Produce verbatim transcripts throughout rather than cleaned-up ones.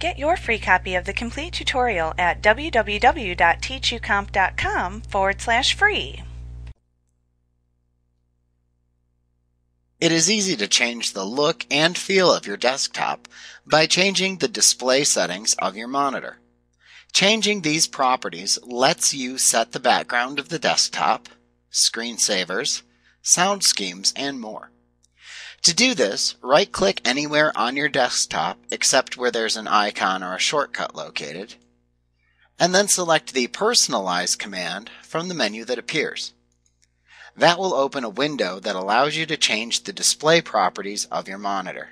Get your free copy of the complete tutorial at www.teachucomp.com forward slash free. It is easy to change the look and feel of your desktop by changing the display settings of your monitor. Changing these properties lets you set the background of the desktop, screensavers, sound schemes, and more. To do this, right-click anywhere on your desktop except where there's an icon or a shortcut located, and then select the Personalize command from the menu that appears. That will open a window that allows you to change the display properties of your monitor.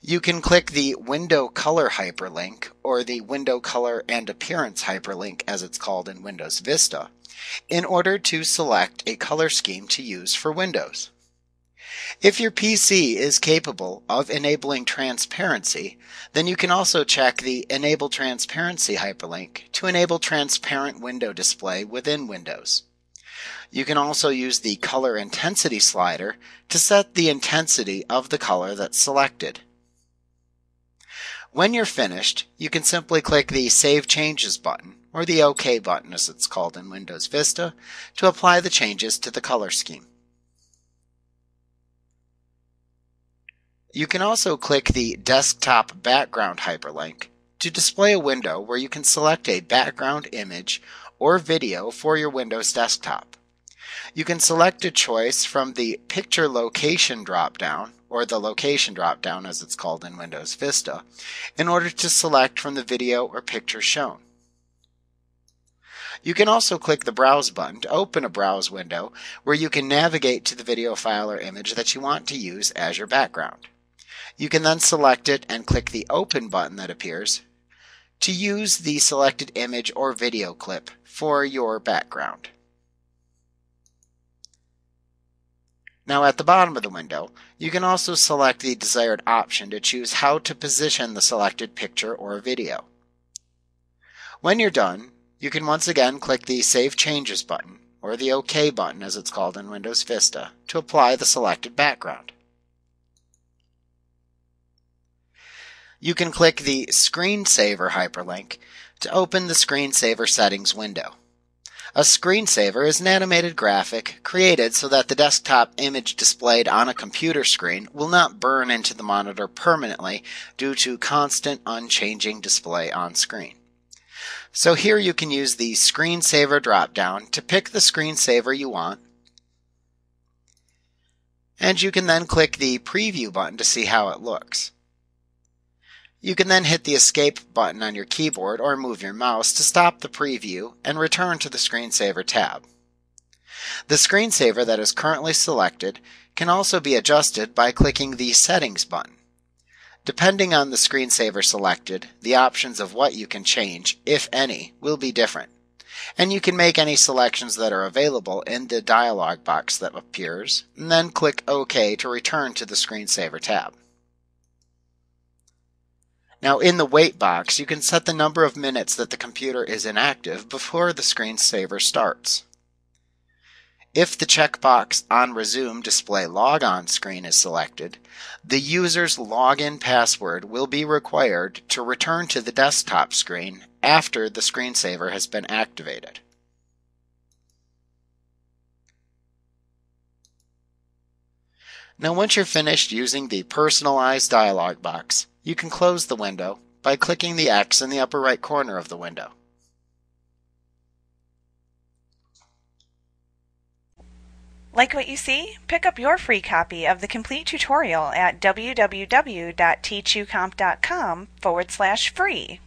You can click the Window Color hyperlink, or the Window Color and Appearance hyperlink as it's called in Windows Vista, in order to select a color scheme to use for Windows. If your P C is capable of enabling transparency, then you can also check the Enable Transparency hyperlink to enable transparent window display within Windows. You can also use the Color Intensity slider to set the intensity of the color that's selected. When you're finished, you can simply click the Save Changes button, or the OK button as it's called in Windows Vista, to apply the changes to the color scheme. You can also click the Desktop Background hyperlink to display a window where you can select a background image or video for your Windows desktop. You can select a choice from the Picture Location dropdown, or the Location dropdown as it's called in Windows Vista, in order to select from the video or picture shown. You can also click the Browse button to open a browse window where you can navigate to the video file or image that you want to use as your background. You can then select it and click the Open button that appears to use the selected image or video clip for your background. Now at the bottom of the window, you can also select the desired option to choose how to position the selected picture or video. When you're done, you can once again click the Save Changes button, or the OK button as it's called in Windows Vista, to apply the selected background. You can click the Screensaver hyperlink to open the Screensaver settings window. A screensaver is an animated graphic created so that the desktop image displayed on a computer screen will not burn into the monitor permanently due to constant, unchanging display on screen. So here you can use the Screensaver dropdown to pick the screensaver you want, and you can then click the Preview button to see how it looks. You can then hit the Escape button on your keyboard or move your mouse to stop the preview and return to the Screensaver tab. The screensaver that is currently selected can also be adjusted by clicking the Settings button. Depending on the screensaver selected, the options of what you can change, if any, will be different, and you can make any selections that are available in the dialog box that appears, and then click OK to return to the Screensaver tab. Now in the wait box, you can set the number of minutes that the computer is inactive before the screensaver starts. If the checkbox on Resume Display Log On screen is selected, the user's login password will be required to return to the desktop screen after the screensaver has been activated. Now once you're finished using the Personalize dialog box, you can close the window by clicking the X in the upper right corner of the window. Like what you see? Pick up your free copy of the complete tutorial at www.teachucomp.com forward slash free.